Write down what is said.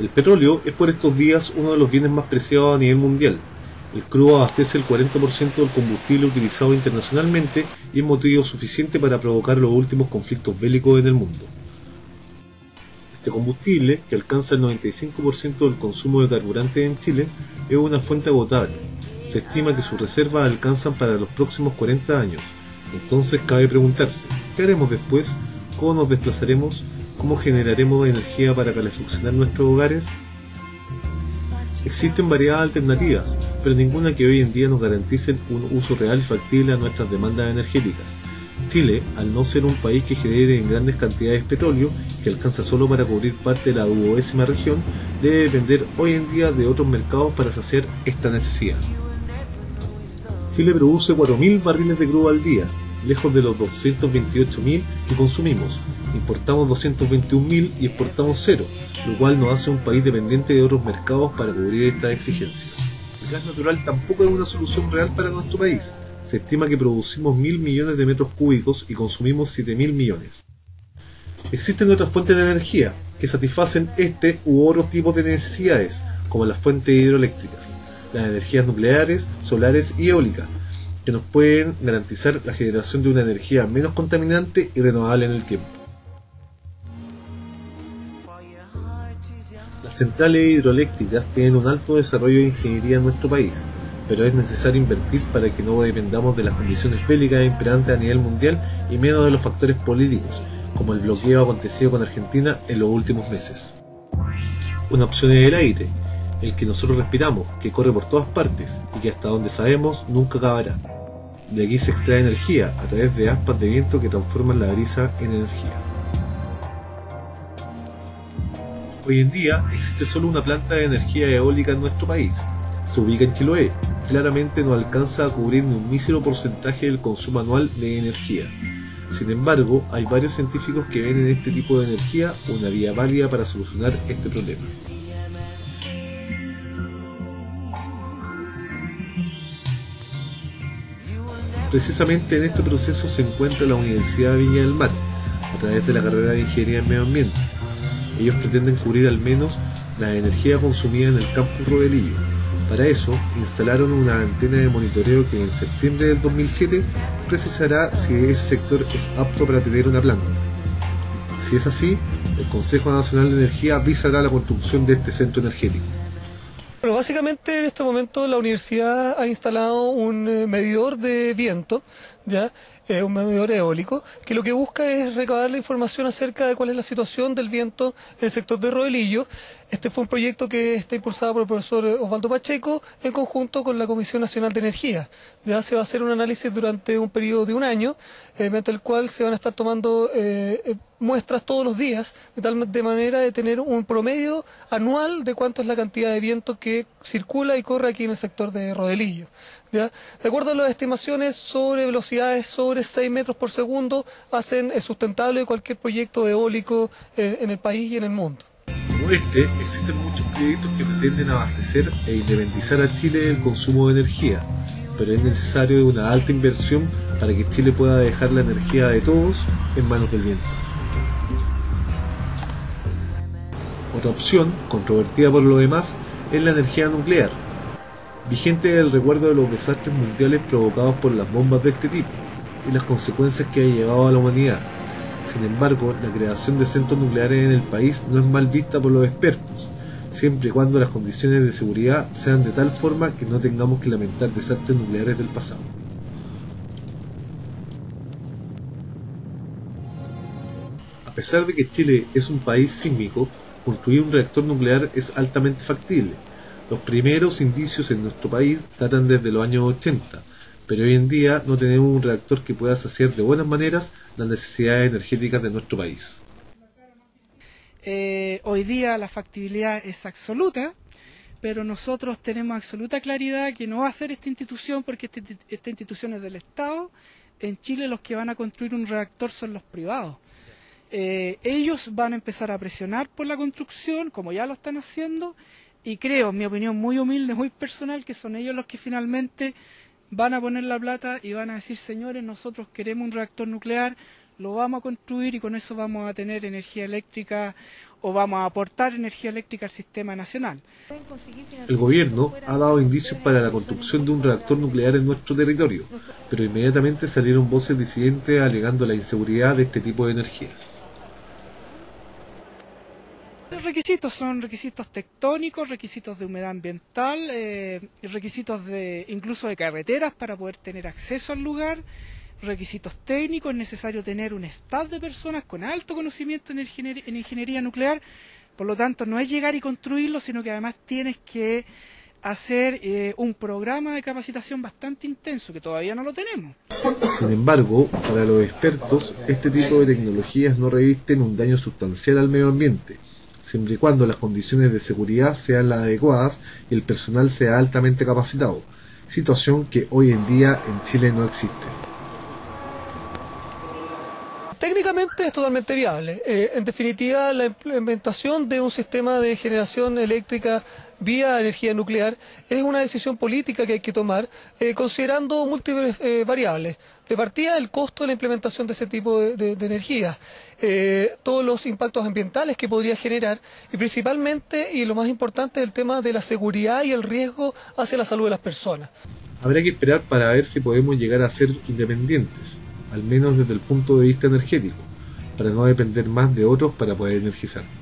El petróleo es por estos días uno de los bienes más preciados a nivel mundial. El crudo abastece el 40% del combustible utilizado internacionalmente y es motivo suficiente para provocar los últimos conflictos bélicos en el mundo. Este combustible, que alcanza el 95% del consumo de carburantes en Chile, es una fuente agotable. Se estima que sus reservas alcanzan para los próximos 40 años. Entonces cabe preguntarse, ¿qué haremos después? ¿Cómo nos desplazaremos? ¿Cómo generaremos energía para calefaccionar nuestros hogares? Existen variadas alternativas, pero ninguna que hoy en día nos garantice un uso real y factible a nuestras demandas energéticas. Chile, al no ser un país que genere en grandes cantidades petróleo, que alcanza solo para cubrir parte de la duodécima región, debe depender hoy en día de otros mercados para saciar esta necesidad. Chile produce 4.000 barriles de crudo al día, lejos de los 228.000 que consumimos. Importamos 221.000 y exportamos cero, lo cual nos hace un país dependiente de otros mercados para cubrir estas exigencias. El gas natural tampoco es una solución real para nuestro país. Se estima que producimos 1.000 millones de metros cúbicos y consumimos 7.000 millones. Existen otras fuentes de energía que satisfacen este u otros tipos de necesidades, como las fuentes hidroeléctricas, las energías nucleares, solares y eólicas, que nos pueden garantizar la generación de una energía menos contaminante y renovable en el tiempo. Las centrales hidroeléctricas tienen un alto desarrollo de ingeniería en nuestro país, pero es necesario invertir para que no dependamos de las condiciones bélicas imperantes a nivel mundial y menos de los factores políticos, como el bloqueo acontecido con Argentina en los últimos meses. Una opción es el aire, el que nosotros respiramos, que corre por todas partes y que hasta donde sabemos nunca acabará. De aquí se extrae energía a través de aspas de viento que transforman la brisa en energía. Hoy en día existe solo una planta de energía eólica en nuestro país. Se ubica en Chiloé. Claramente no alcanza a cubrir ni un mísero porcentaje del consumo anual de energía. Sin embargo, hay varios científicos que ven en este tipo de energía una vía válida para solucionar este problema. Precisamente en este proceso se encuentra la Universidad de Viña del Mar, a través de la carrera de Ingeniería en Medio Ambiente. Ellos pretenden cubrir al menos la energía consumida en el campus Rodelillo. Para eso, instalaron una antena de monitoreo que en septiembre del 2007 precisará si ese sector es apto para tener una planta. Si es así, el Consejo Nacional de Energía avisará la construcción de este centro energético. Bueno, básicamente en este momento la universidad ha instalado un medidor de viento, ¿ya? Un medidor eólico, que lo que busca es recabar la información acerca de cuál es la situación del viento en el sector de Rodelillo. Este fue un proyecto que está impulsado por el profesor Osvaldo Pacheco en conjunto con la Comisión Nacional de Energía. Ya se va a hacer un análisis durante un periodo de un año, mediante el cual se van a estar tomando muestras todos los días, de manera de tener un promedio anual de cuánto es la cantidad de viento que circula y corre aquí en el sector de Rodelillo. ¿Ya? De acuerdo a las estimaciones, sobre velocidades sobre 6 metros por segundo hacen sustentable cualquier proyecto eólico en el país y en el mundo. Como este, existen muchos proyectos que pretenden abastecer e independizar a Chile del consumo de energía, pero es necesario una alta inversión para que Chile pueda dejar la energía de todos en manos del viento. Otra opción, controvertida por lo demás, es la energía nuclear, vigente el recuerdo de los desastres mundiales provocados por las bombas de este tipo y las consecuencias que ha llevado a la humanidad. Sin embargo, la creación de centros nucleares en el país no es mal vista por los expertos, siempre y cuando las condiciones de seguridad sean de tal forma que no tengamos que lamentar desastres nucleares del pasado. A pesar de que Chile es un país sísmico, construir un reactor nuclear es altamente factible. Los primeros indicios en nuestro país datan desde los años 80, pero hoy en día no tenemos un reactor que pueda saciar de buenas maneras las necesidades energéticas de nuestro país. Hoy día la factibilidad es absoluta, pero nosotros tenemos absoluta claridad que no va a ser esta institución, porque esta institución es del Estado. En Chile los que van a construir un reactor son los privados. Ellos van a empezar a presionar por la construcción, como ya lo están haciendo, y creo, en mi opinión muy humilde, muy personal, que son ellos los que finalmente van a poner la plata y van a decir: señores, nosotros queremos un reactor nuclear, lo vamos a construir y con eso vamos a tener energía eléctrica o vamos a aportar energía eléctrica al sistema nacional. El gobierno ha dado indicios para la construcción de un reactor nuclear en nuestro territorio, pero inmediatamente salieron voces disidentes alegando la inseguridad de este tipo de energías. Los requisitos son requisitos tectónicos, requisitos de humedad ambiental, requisitos incluso de carreteras para poder tener acceso al lugar, requisitos técnicos, es necesario tener un staff de personas con alto conocimiento en ingeniería nuclear, por lo tanto no es llegar y construirlo, sino que además tienes que hacer un programa de capacitación bastante intenso, que todavía no lo tenemos. Sin embargo, para los expertos, este tipo de tecnologías no revisten un daño sustancial al medio ambiente, siempre y cuando las condiciones de seguridad sean las adecuadas y el personal sea altamente capacitado, situación que hoy en día en Chile no existe. Técnicamente es totalmente viable. En definitiva, la implementación de un sistema de generación eléctrica vía energía nuclear es una decisión política que hay que tomar, considerando múltiples variables. De partida, el costo de la implementación de ese tipo de energía, todos los impactos ambientales que podría generar y principalmente, y lo más importante, el tema de la seguridad y el riesgo hacia la salud de las personas. Habrá que esperar para ver si podemos llegar a ser independientes, al menos desde el punto de vista energético, para no depender más de otros para poder energizar.